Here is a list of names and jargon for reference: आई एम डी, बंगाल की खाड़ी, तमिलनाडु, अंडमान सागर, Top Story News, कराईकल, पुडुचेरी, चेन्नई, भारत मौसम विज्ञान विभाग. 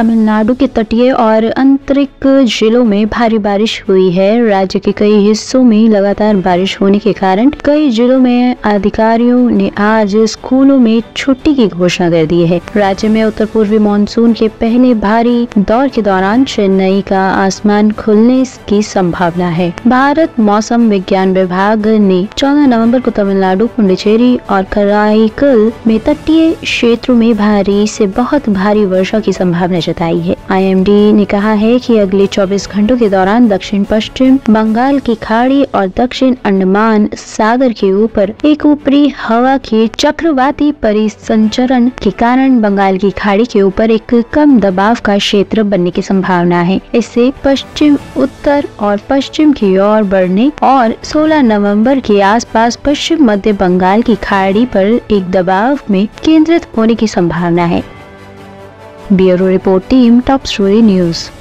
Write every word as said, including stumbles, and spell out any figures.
तमिलनाडु के तटीय और आंतरिक जिलों में भारी बारिश हुई है। राज्य के कई हिस्सों में लगातार बारिश होने के कारण कई जिलों में अधिकारियों ने आज स्कूलों में छुट्टी की घोषणा कर दी है। राज्य में उत्तर पूर्वी मानसून के पहले भारी दौर के दौरान चेन्नई का आसमान खुलने की संभावना है। भारत मौसम विज्ञान विभाग ने चौदह नवंबर को तमिलनाडु, पुडुचेरी और कराईकल में तटीय क्षेत्रों में भारी से बहुत भारी वर्षा की संभावना जताई है। आई एम डी ने कहा है कि अगले चौबीस घंटों के दौरान दक्षिण पश्चिम बंगाल की खाड़ी और दक्षिण अंडमान सागर के ऊपर एक ऊपरी हवा के चक्रवाती परिसंचरण के कारण बंगाल की खाड़ी के ऊपर एक कम दबाव का क्षेत्र बनने की संभावना है। इससे पश्चिम, उत्तर और पश्चिम की ओर बढ़ने और सोलह नवंबर के आसपास पश्चिम मध्य बंगाल की खाड़ी पर एक दबाव में केंद्रित होने की संभावना है। Bureau report, team top story news.